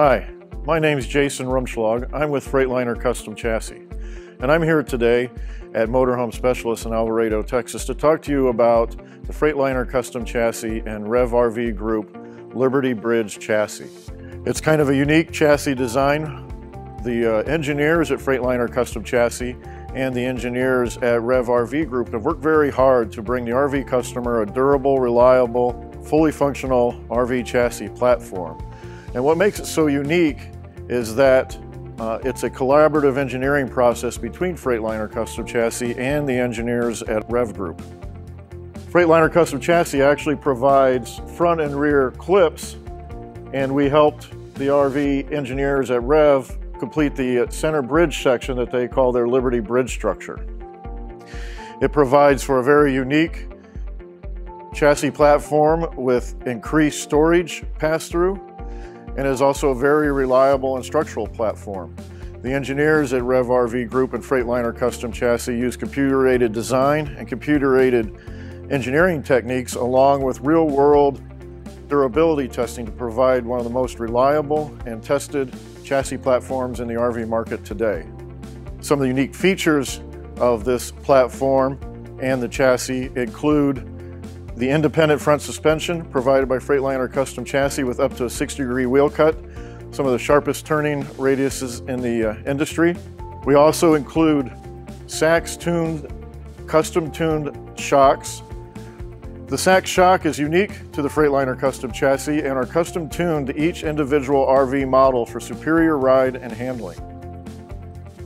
Hi, my name is Jason Rumschlag. I'm with Freightliner Custom Chassis, and I'm here today at Motorhome Specialist in Alvarado, Texas to talk to you about the Freightliner Custom Chassis and REV RV Group Liberty Bridge Chassis. It's kind of a unique chassis design. The engineers at Freightliner Custom Chassis and the engineers at REV RV Group have worked very hard to bring the RV customer a durable, reliable, fully functional RV chassis platform. And what makes it so unique is that it's a collaborative engineering process between Freightliner Custom Chassis and the engineers at REV Group. Freightliner Custom Chassis actually provides front and rear clips, and we helped the RV engineers at REV complete the center bridge section that they call their Liberty Bridge structure. It provides for a very unique chassis platform with increased storage pass-through, and is also a very reliable and structural platform. The engineers at REV RV Group and Freightliner Custom Chassis use computer-aided design and computer-aided engineering techniques along with real-world durability testing to provide one of the most reliable and tested chassis platforms in the RV market today. Some of the unique features of this platform and the chassis include the independent front suspension provided by Freightliner Custom Chassis with up to a 60-degree wheel cut, some of the sharpest turning radiuses in the industry. We also include Sachs tuned, custom tuned shocks. The Sachs shock is unique to the Freightliner Custom Chassis and are custom tuned to each individual RV model for superior ride and handling.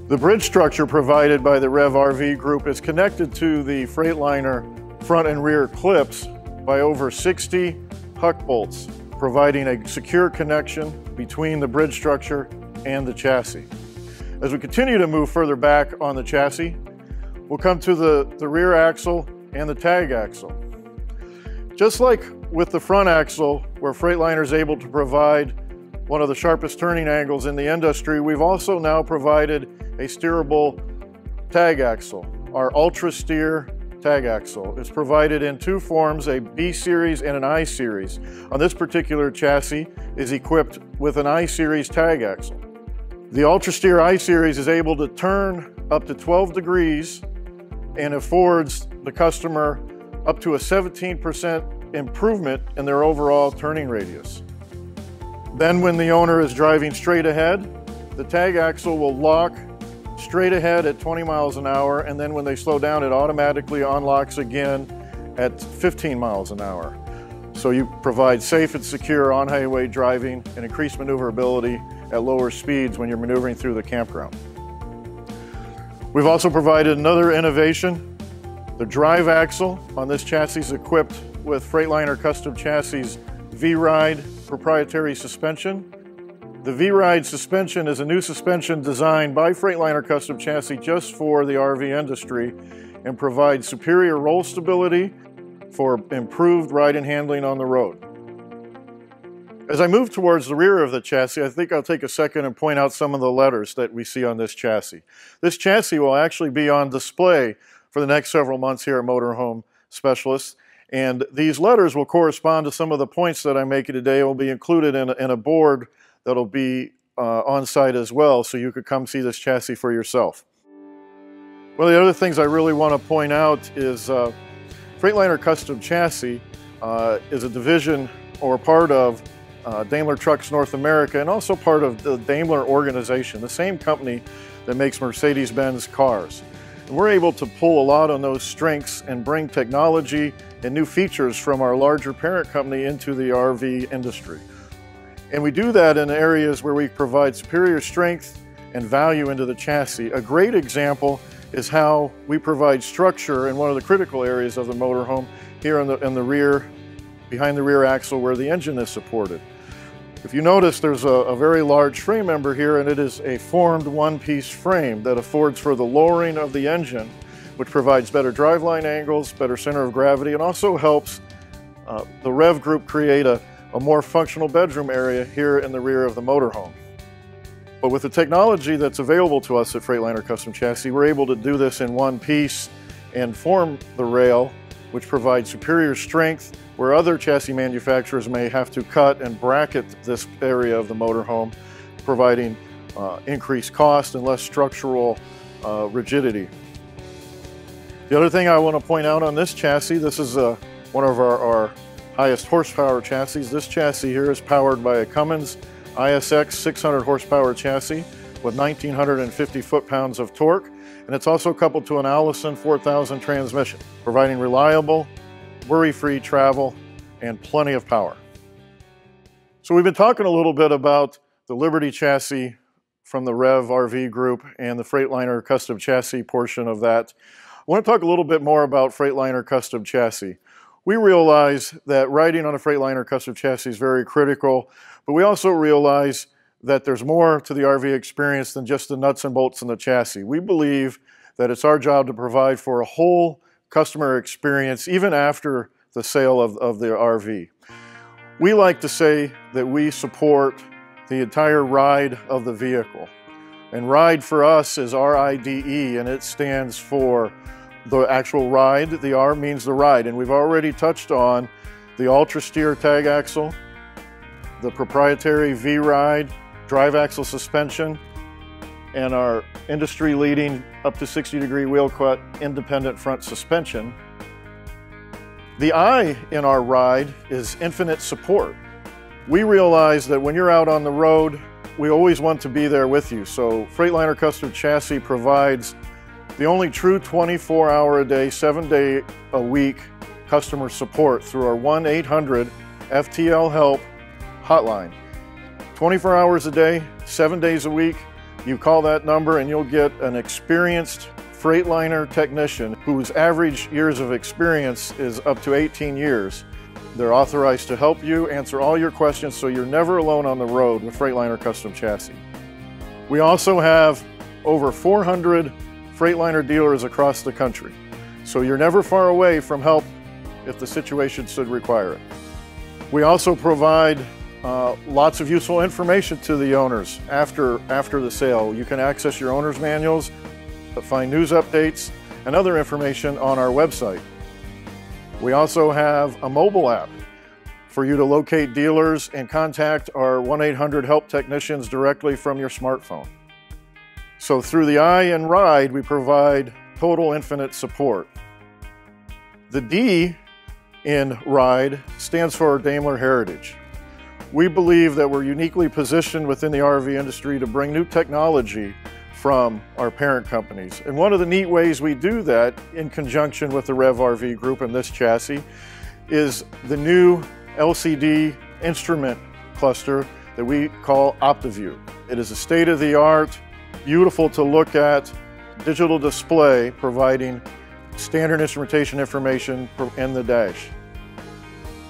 The bridge structure provided by the REV RV Group is connected to the Freightliner front and rear clips by over 60 huck bolts, providing a secure connection between the bridge structure and the chassis. As we continue to move further back on the chassis, we'll come to the rear axle and the tag axle. Just like with the front axle, where Freightliner is able to provide one of the sharpest turning angles in the industry, we've also now provided a steerable tag axle. Our Ultra Steer tag axle is provided in two forms, a B series and an I series. On this particular chassis is equipped with an I series tag axle. The Ultra Steer I series is able to turn up to 12 degrees and affords the customer up to a 17% improvement in their overall turning radius. Then when the owner is driving straight ahead, the tag axle will lock straight ahead at 20 miles an hour, and then when they slow down, it automatically unlocks again at 15 miles an hour. So you provide safe and secure on-highway driving and increased maneuverability at lower speeds when you're maneuvering through the campground. We've also provided another innovation. The drive axle on this chassis is equipped with Freightliner Custom Chassis V-Ride proprietary suspension. The V-Ride suspension is a new suspension designed by Freightliner Custom Chassis just for the RV industry and provides superior roll stability for improved ride and handling on the road. As I move towards the rear of the chassis, I think I'll take a second and point out some of the letters that we see on this chassis. This chassis will actually be on display for the next several months here at Motorhome Specialist. And these letters will correspond to some of the points that I'm making today. It will be included in a board that'll be on site as well, so you could come see this chassis for yourself. One of the other things I really want to point out is Freightliner Custom Chassis is a division or part of Daimler Trucks North America and also part of the Daimler organization, the same company that makes Mercedes-Benz cars. We're able to pull a lot on those strengths and bring technology and new features from our larger parent company into the RV industry. And we do that in areas where we provide superior strength and value into the chassis. A great example is how we provide structure in one of the critical areas of the motorhome here in the rear, behind the rear axle where the engine is supported. If you notice, there's a very large frame member here, and it is a formed one-piece frame that affords for the lowering of the engine, which provides better driveline angles, better center of gravity, and also helps the REV Group create a more functional bedroom area here in the rear of the motorhome. But with the technology that's available to us at Freightliner Custom Chassis, we're able to do this in one piece and form the rail which provides superior strength where other chassis manufacturers may have to cut and bracket this area of the motorhome, providing increased cost and less structural rigidity. The other thing I want to point out on this chassis, this is one of our highest horsepower chassis. This chassis here is powered by a Cummins ISX 600 horsepower chassis with 1,950 foot-pounds of torque, and it's also coupled to an Allison 4000 transmission, providing reliable, worry-free travel and plenty of power. So we've been talking a little bit about the Liberty chassis from the REV RV Group and the Freightliner Custom Chassis portion of that. I want to talk a little bit more about Freightliner Custom Chassis. We realize that riding on a Freightliner Custom Chassis is very critical, but we also realize that there's more to the RV experience than just the nuts and bolts in the chassis. We believe that it's our job to provide for a whole customer experience even after the sale of the RV. We like to say that we support the entire ride of the vehicle. And ride for us is R-I-D-E, and it stands for the actual ride. The R means the ride, and we've already touched on the Ultra Steer tag axle, the proprietary V-Ride, drive axle suspension, and our industry-leading up to 60-degree wheel cut independent front suspension. The I in our ride is infinite support. We realize that when you're out on the road, we always want to be there with you. So Freightliner Custom Chassis provides the only true 24-hour-a-day, 7-day-a-week customer support through our 1-800-FTL-HELP hotline. 24 hours a day, 7 days a week, you call that number and you'll get an experienced Freightliner technician whose average years of experience is up to 18 years. They're authorized to help you answer all your questions so you're never alone on the road with Freightliner Custom Chassis. We also have over 400 Freightliner dealers across the country, so you're never far away from help if the situation should require it. We also provide lots of useful information to the owners after the sale. You can access your owner's manuals, find news updates, and other information on our website. We also have a mobile app for you to locate dealers and contact our 1-800-HELP technicians directly from your smartphone. So through the I and ride, we provide total infinite support. The D in ride stands for Daimler Heritage. We believe that we're uniquely positioned within the RV industry to bring new technology from our parent companies. And one of the neat ways we do that in conjunction with the REV RV Group and this chassis is the new LCD instrument cluster that we call OptiView. It is a state-of-the-art, beautiful to look at digital display providing standard instrumentation information in the dash.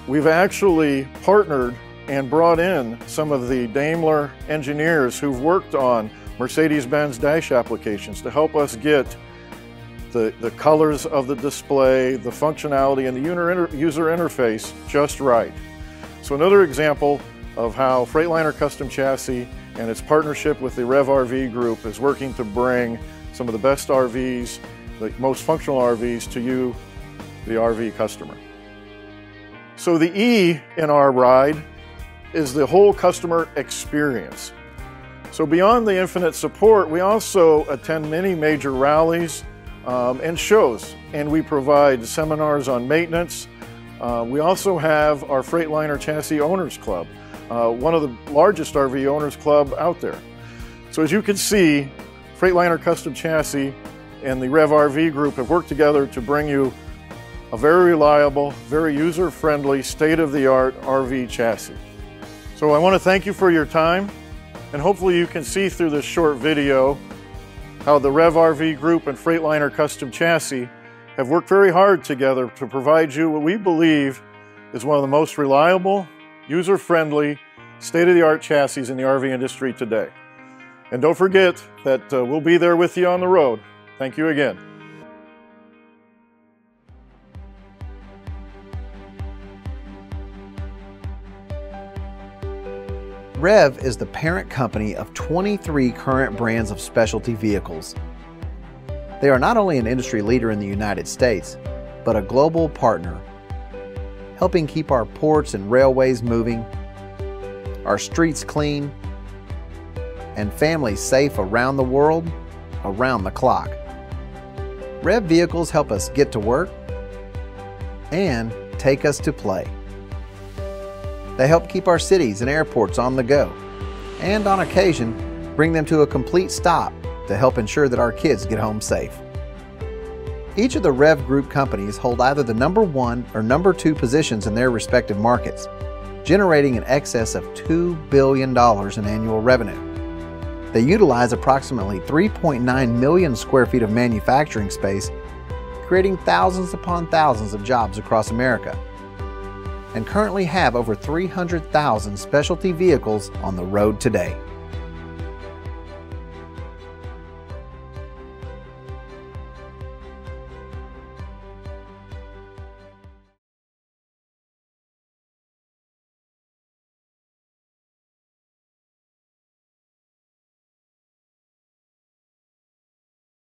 We've actually partnered and brought in some of the Daimler engineers who've worked on Mercedes-Benz dash applications to help us get the colors of the display, the functionality, and the user interface just right. So another example of how Freightliner Custom Chassis and its partnership with the REV RV Group is working to bring some of the best RVs, the most functional RVs, to you, the RV customer. So the E in our ride is the whole customer experience. So beyond the infinite support, we also attend many major rallies and shows, and we provide seminars on maintenance. We also have our Freightliner Chassis Owners Club, one of the largest RV owners club out there. So as you can see, Freightliner Custom Chassis and the REV RV Group have worked together to bring you a very reliable, very user-friendly, state-of-the-art RV chassis. So I want to thank you for your time, and hopefully you can see through this short video how the REV RV Group and Freightliner Custom Chassis have worked very hard together to provide you what we believe is one of the most reliable, user-friendly, state-of-the-art chassis in the RV industry today. And don't forget that we'll be there with you on the road. Thank you again. REV is the parent company of 23 current brands of specialty vehicles. They are not only an industry leader in the United States, but a global partner, helping keep our ports and railways moving, our streets clean, and families safe around the world, around the clock. REV vehicles help us get to work and take us to play. They help keep our cities and airports on the go, and on occasion, bring them to a complete stop to help ensure that our kids get home safe. Each of the REV Group companies hold either the #1 or #2 positions in their respective markets, generating in excess of $2 billion in annual revenue. They utilize approximately 3.9 million square feet of manufacturing space, creating thousands upon thousands of jobs across America, and currently have over 300,000 specialty vehicles on the road today.